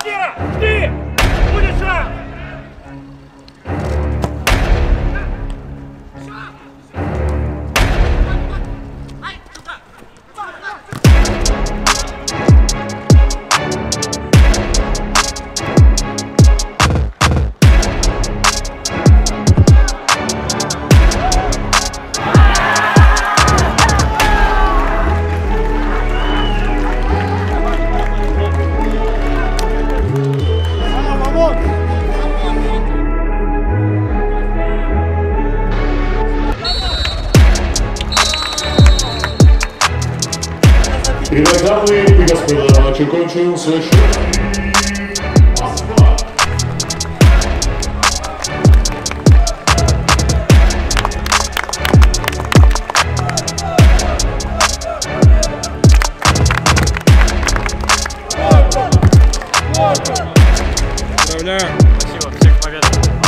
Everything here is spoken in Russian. Квартира! Ты! Будешь сам! Итак, дамы и господа, матч окончился. Поздравляю! Спасибо, всех побед!